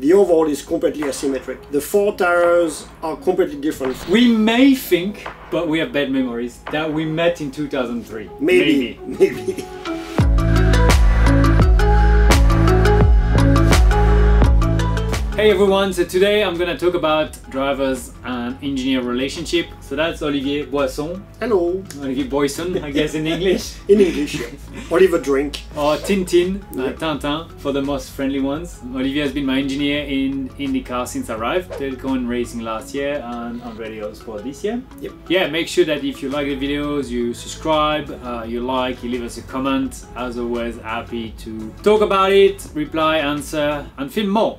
The overall is completely asymmetric. The four tires are completely different. We may think, but we have bad memories, that we met in 2003. Maybe. Hey everyone, so today I'm gonna talk about drivers and engineer relationship. So that's Olivier Boisson. Hello. Olivier Boisson, I guess in English. In English, yeah. Oliver Drink. Or Tintin, yeah. Tintin, for the most friendly ones. Olivier has been my engineer in IndyCar since I arrived, Telecom Racing last year, and Andretti for this year. Yep. Yeah, make sure that if you like the videos, you subscribe, you leave us a comment. As always, happy to talk about it, reply, answer, and film more.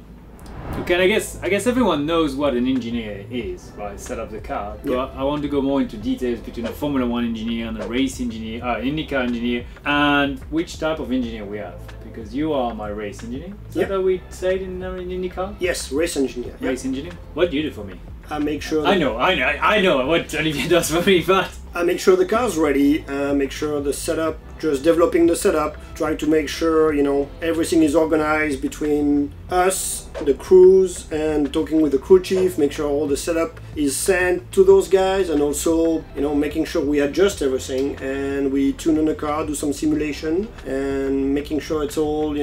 Okay, I guess everyone knows what an engineer is, right? Set up the car. But yeah. I want to go more into details between a Formula One engineer and a race engineer, IndyCar engineer, and which type of engineer we have. Because you are my race engineer. Is that how we say it in IndyCar? Yes, race engineer. Race engineer. What do you do for me? I make sure. I know what Olivier does for me, but I make sure the car's ready. Make sure the setup. Just developing the setup. Trying to make sure everything is organized between us, the crews, and talking with the crew chief. Make sure all the setup is sent to those guys, and also making sure we adjust everything and we tune on the car, do some simulation, and making sure it's all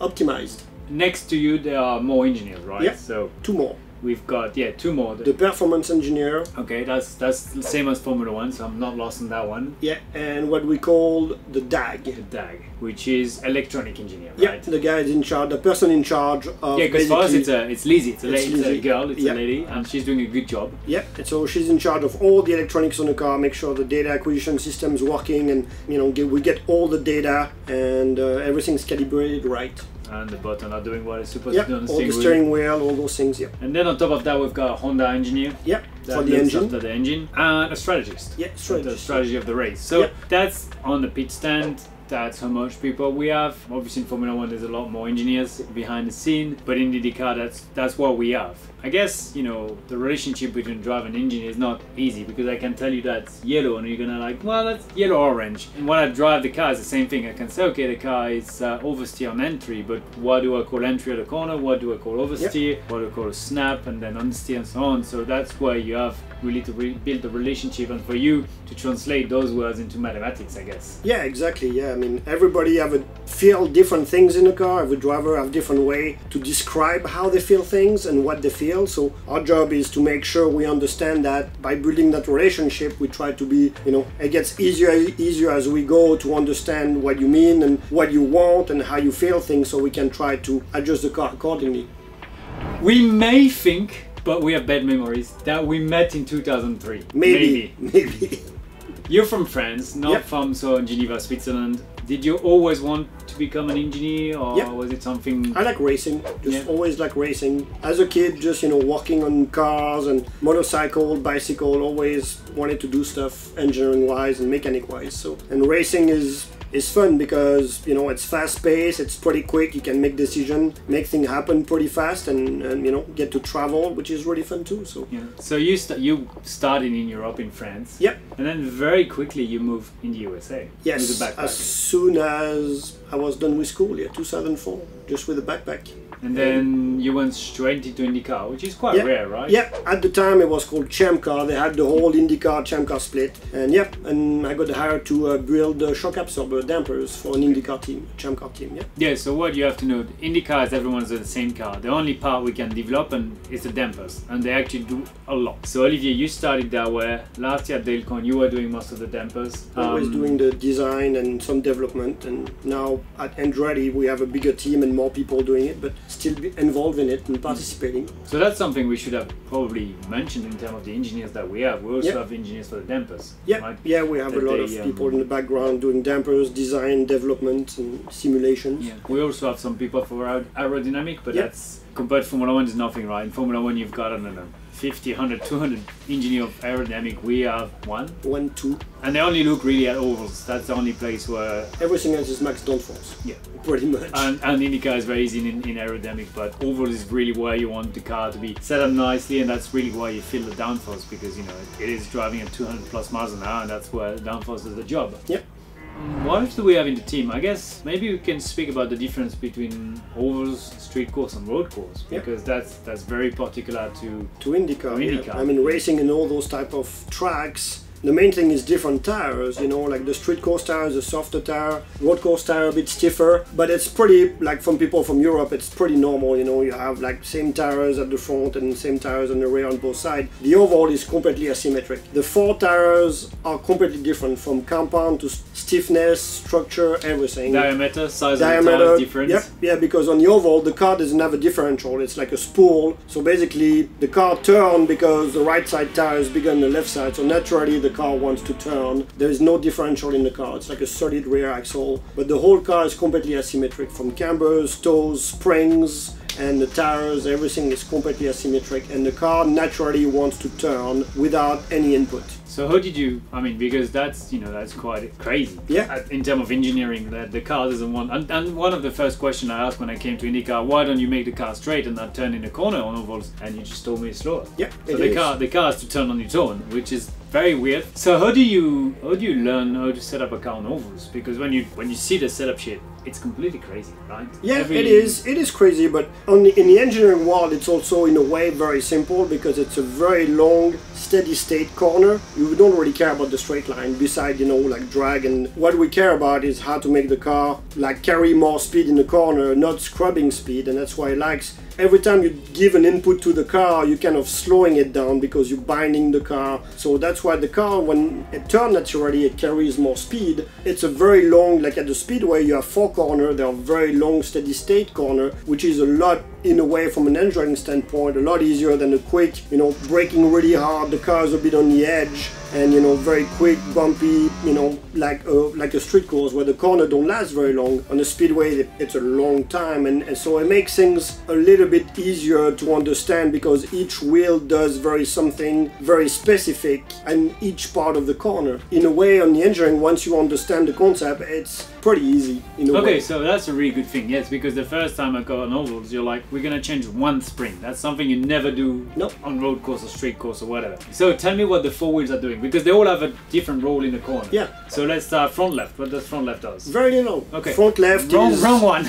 optimized. Next to you, there are more engineers, right? Yeah. So two more. We've got two more. The performance engineer. Okay, that's the same as Formula One, so I'm not lost on that one. Yeah, and what we call the DAG. The DAG, which is electronic engineer, right? Yeah, the guy is in charge, the person in charge of. Yeah, because for us it's Lizzie, it's a lady, and she's doing a good job. Yeah, so she's in charge of all the electronics on the car, make sure the data acquisition system's working, and we get all the data and everything's calibrated right. And the buttons are doing what it's supposed to do on the steering wheel, all those things, yeah. And then on top of that, we've got a Honda engineer. Yeah, for the engine. After the engine. And a strategist. Yeah, strategist. The strategy of the race. So that's on the pit stand. That's how much people we have. Obviously in Formula One, there's a lot more engineers behind the scene, but in IndyCar, that's what we have. I guess, the relationship between driver and engineer is not easy, because I can tell you that's yellow and you're gonna like, well, that's yellow-orange. And when I drive the car, it's the same thing. I can say, okay, the car is oversteer on entry, but what do I call entry at a corner? What do I call oversteer? Yep. What do I call a snap and then understeer and so on? So that's where you have really to build the relationship, and for you to translate those words into mathematics, I guess. Yeah, exactly, yeah. I mean, everybody feel different things in the car. Every driver have different way to describe how they feel things and what they feel. So our job is to make sure we understand that by building that relationship, we try to be, it gets easier as we go to understand what you mean and what you want and how you feel things, so we can try to adjust the car accordingly. We may think, but we have bad memories, that we met in 2003. Maybe. You're from France, not from Geneva, Switzerland. Did you always want to become an engineer, or was it something? I like racing, always like racing. As a kid, just working on cars and motorcycle, bicycle, always wanted to do stuff engineering-wise and mechanic-wise. So, and racing is fun because it's fast-paced, it's pretty quick. You can make decisions, make things happen pretty fast, and get to travel, which is really fun too. So yeah. So you started in Europe, in France. Yep. And then very quickly you moved in the USA. Yes. With a backpack. As soon as I was done with school, 2004, just with a backpack. And then you went straight into IndyCar, which is quite rare, right? Yeah, at the time it was called Champ Car. They had the whole IndyCar Champ Car split, and I got hired to build shock absorber dampers for an IndyCar team, Champ Car team. Yeah. So what you have to know, IndyCar is everyone's the same car. The only part we can develop is the dampers, and they actually do a lot. So Olivier, you started that way last year at Delcon. You were doing most of the dampers. I was doing the design and some development, and now at Andretti we have a bigger team and more people doing it, but still be involved in it and participating. So that's something we should have probably mentioned in terms of the engineers that we have. We also have engineers for the dampers. Yeah, right? Yeah, we have a lot of people in the background doing dampers, design, development, and simulations. Yeah. We also have some people for aerodynamic, but that's compared to Formula One is nothing, right? In Formula One, you've got 50, 100, 200 engineer of aerodynamic. We have two. And they only look really at ovals. That's the only place where everything else is max downforce. Yeah, pretty much. And IndyCar is very easy in aerodynamic, but oval is really where you want the car to be set up nicely, and that's really why you feel the downforce, because it is driving at 200 plus miles an hour, and that's where downforce is the job. Yep. What else do we have in the team? I guess maybe we can speak about the difference between ovals, street course and road course, because that's very particular to IndyCar. Yeah. I mean, racing in all those type of tracks, the main thing is different tires, you know, like the street course tire is a softer tire, road course tire a bit stiffer, but it's pretty, like from people from Europe, it's pretty normal, you know, you have like same tires at the front and same tires on the rear on both sides. The overall is completely asymmetric. The four tires are completely different from compound to stiffness, structure, everything. Diameter, size of the tire is different. Yeah, yeah, because on the oval, the car doesn't have a differential, it's like a spool, so basically the car turns because the right side tire is bigger than the left side, so naturally the car wants to turn. There is no differential in the car, it's like a solid rear axle, but the whole car is completely asymmetric from cambers, toes, springs, and the tires, everything is completely asymmetric, and the car naturally wants to turn without any input. So how did you, I mean, because that's, you know, that's quite crazy. Yeah. In terms of engineering, that the car doesn't want, and one of the first questions I asked when I came to IndyCar, why don't you make the car straight and not turn in a corner on ovals? And you just told me it's slower. Yeah, so the car has to turn on its own, which is very weird. So how do you learn how to set up a car on ovals? Because when you see the setup sheet, it's completely crazy, right? Yeah, it is crazy, but in the engineering world, it's also in a way very simple because it's a very long, steady state corner. You don't really care about the straight line beside, you know, like drag, and what we care about is how to make the car like carry more speed in the corner, not scrubbing speed, and that's why it likes every time you give an input to the car, you're kind of slowing it down because you're binding the car. So that's why the car, when it turns naturally, it carries more speed. It's a very long, like at the speedway, you have four corners, they are very long steady state corner, which is a lot, in a way, from an engineering standpoint, a lot easier than a quick, you know, braking really hard, the car is a bit on the edge, and you know, very quick, bumpy, you know, like a street course where the corner don't last very long. On a speedway, it's a long time, and so it makes things a little bit easier to understand because each wheel does something very specific and each part of the corner. In a way, on the engineering, once you understand the concept, it's pretty easy. In a way. So that's a really good thing, yes, because the first time I got on ovals, you're like, we're gonna change one spring. That's something you never do on road course or street course or whatever. So tell me what the four wheels are doing, because they all have a different role in the corner. Yeah. So let's start front left. What does front left do? Very low. Okay. Front left is... Wrong one.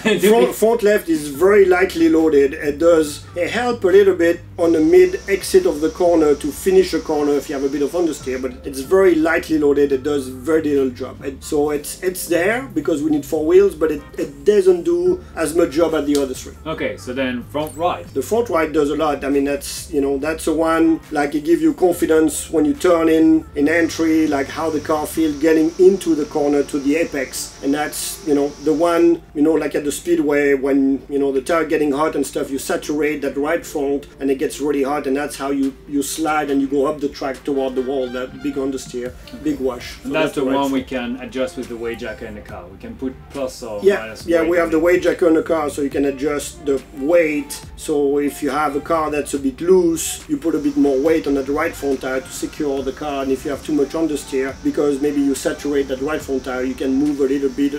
front left is very lightly loaded. It does help a little bit on the mid-exit of the corner to finish a corner if you have a bit of understeer, but it's very lightly loaded. It does very little job. So it's there because we need four wheels, but it doesn't do as much job as the other three. Okay, so then front right. The front right does a lot. I mean, that's, you know, that's the one, like it gives you confidence when you turn in entry, like how the car feels getting into the corner to the apex, and that's, you know, the one, you know, like at the speedway when, you know, the tire getting hot and stuff, you saturate that right front and it gets really hot, and that's how you slide and you go up the track toward the wall, that big understeer, big wash. So and that's the right one front. We can adjust with the weight jacker in the car, we can put plus or minus. Yeah, we have the weight jacker in the car, so you can adjust the weight, so if you have a car that's a bit loose, you put a bit more weight on that right front tire to secure the car, and if you have too much understeer, because maybe you saturate that right front tire, you can move a little bit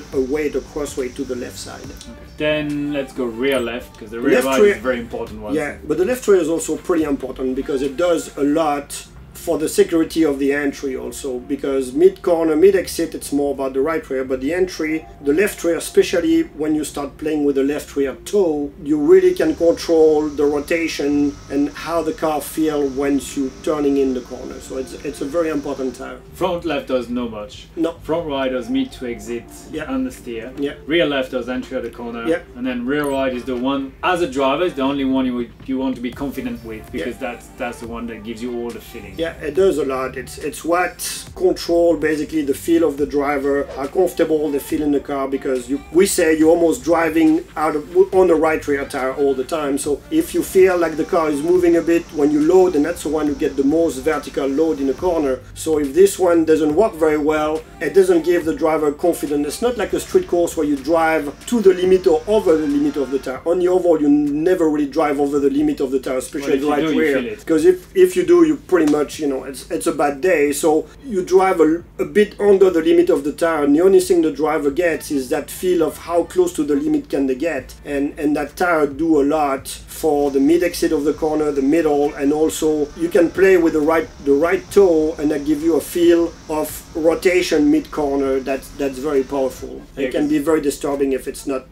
a crossway to the left side. Okay. Then let's go rear left, because the rear right is a very important one. Yeah, but the left rear is also pretty important because it does a lot for the security of the entry also, because mid-corner, mid-exit, it's more about the right rear, but the entry, the left rear, especially when you start playing with the left rear toe, you really can control the rotation and how the car feels once you're turning in the corner. So it's a very important tire. Front left does not much. No. Front right does mid to exit, understeer. Yeah. Rear left does entry at the corner. Yeah. And then rear right is the one, as a driver, it's the only one you want to be confident with, because that's the one that gives you all the feeling. Yeah, it does a lot. It's what controls basically the feel of the driver, how comfortable they feel in the car, because we say you're almost driving on the right rear tire all the time. So if you feel like the car is moving a bit when you load, and that's the one you get the most vertical load in the corner. So if this one doesn't work very well, it doesn't give the driver confidence. It's not like a street course where you drive to the limit or over the limit of the tire. On the oval, you never really drive over the limit of the tire, especially the right rear. Because if you do, you pretty much much, you know, it's a bad day. So you drive a bit under the limit of the tire, and the only thing the driver gets is that feel of how close to the limit can they get. And that tire do a lot for the mid-exit of the corner, the middle, and also you can play with the right toe, and that give you a feel of rotation mid-corner. That's very powerful. Yeah, it can be very disturbing if it's not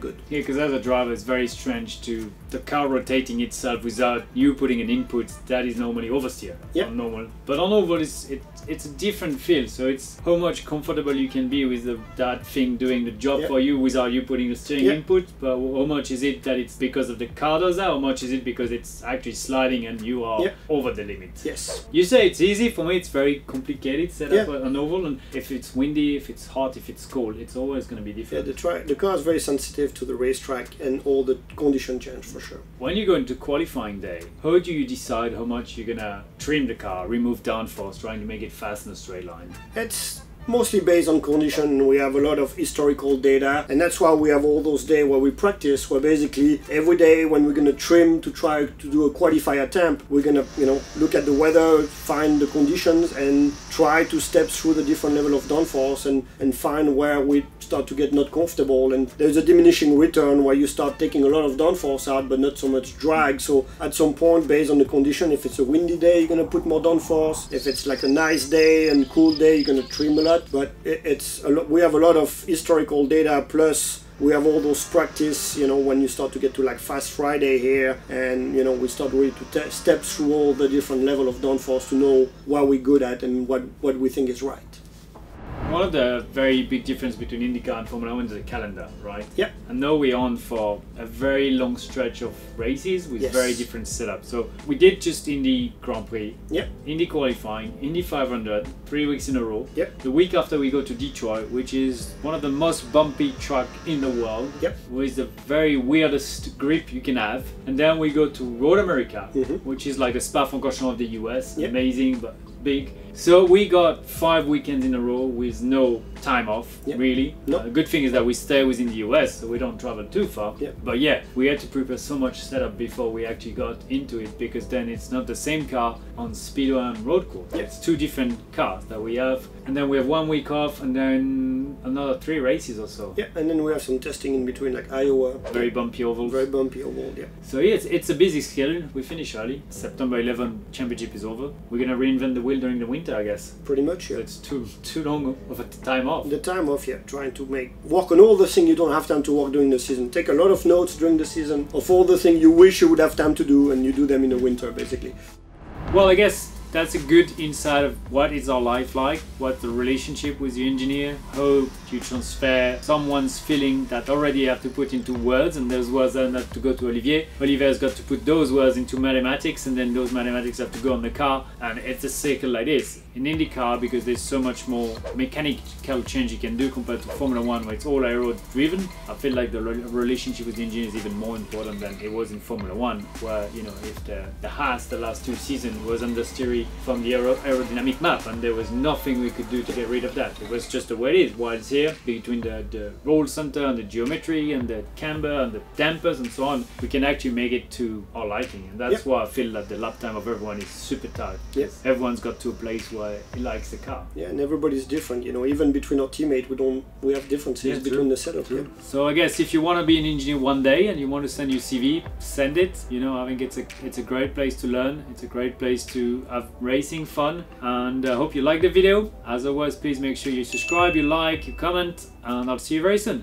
good. Yeah, because as a driver, it's very strange to the car rotating itself without you putting an input. That is normally oversteer. Yeah. On normal, but on oval it's a different feel. So it's how much comfortable you can be with that thing doing the job for you without you putting the steering input. But how much is it that it's because of the car does that? How much is it because it's actually sliding and you are over the limit? Yes. You say it's easy. For me, it's very complicated setup on oval. And if it's windy, if it's hot, if it's cold, it's always going to be different. Yeah, the car is very sensitive to the racetrack and all the condition change for sure. When you go into qualifying day, how do you decide how much you're going to trim the car, remove downforce, trying to make it fast in a straight line? It's mostly based on condition. We have a lot of historical data, and that's why we have all those days where we practice, where basically every day when we're going to trim to try to do a qualifier attempt, we're going to, you know, look at the weather, find the conditions, and try to step through the different level of downforce and find where we start to get not comfortable. And there's a diminishing return where you start taking a lot of downforce out but not so much drag. So at some point, based on the condition, if it's a windy day, you're going to put more downforce. If it's like a nice day and cool day, you're going to trim a lot. But it's a lot. We have a lot of historical data, plus we have all those practice, you know, when you start to get to like Fast Friday here, and you know, we start really to step through all the different level of downforce to know what we're good at and what we think is right. One of the very big difference between IndyCar and Formula One is the calendar, right? Yeah. And now we're on for a very long stretch of races with very different setups. So we did just Indy Grand Prix, Indy qualifying, Indy 500, 3 weeks in a row. Yep. The week after we go to Detroit, which is one of the most bumpy track in the world, with the very weirdest grip you can have. And then we go to Road America, which is like the Spa-Francorchamps of the US, amazing but big. So we got 5 weekends in a row with no time off, really. The good thing is that we stay within the US, so we don't travel too far. But yeah, we had to prepare so much setup before we actually got into it, because then it's not the same car on speedway and road course. It's two different cars that we have, and then we have 1 week off, and then another 3 races or so. Yeah, and then we have some testing in between, like Iowa. Very bumpy oval. Very bumpy oval, yeah. So yes, it's a busy schedule. We finish early. September 11 championship is over. We're gonna reinvent the wheel during the winter, I guess. Pretty much, yeah. So it's too long of a time off. The time off, yeah. Trying to work on all the things you don't have time to work during the season. Take a lot of notes during the season of all the things you wish you would have time to do, and you do them in the winter, basically. Well, I guess that's a good insight of what is our life like, what the relationship with your engineer, how you transfer someone's feeling that already have to put into words, and those words then have to go to Olivier. Olivier's got to put those words into mathematics, and then those mathematics have to go on the car, and it's a circle like this. In IndyCar, because there's so much more mechanical change you can do compared to Formula One, where it's all aero driven, I feel like the relationship with the engineer is even more important than it was in Formula One, where, you know, if the Haas the last 2 seasons was under steering from the aerodynamic map, and there was nothing we could do to get rid of that. It was just the way it is. Whilst here, between the roll center and the geometry and the camber and the dampers and so on, we can actually make it to our liking, and that's why I feel that the lap time of everyone is super tight. Yes, everyone's got to a place where he likes the car. Yeah, and everybody's different, you know, even between our teammates, we have differences between the setup. So I guess if you want to be an engineer one day and you want to send your CV, send it. You know, I think it's a great place to learn. It's a great place to have racing fun, and I hope you like the video. As always, please make sure you subscribe, you like, you comment, and I'll see you very soon.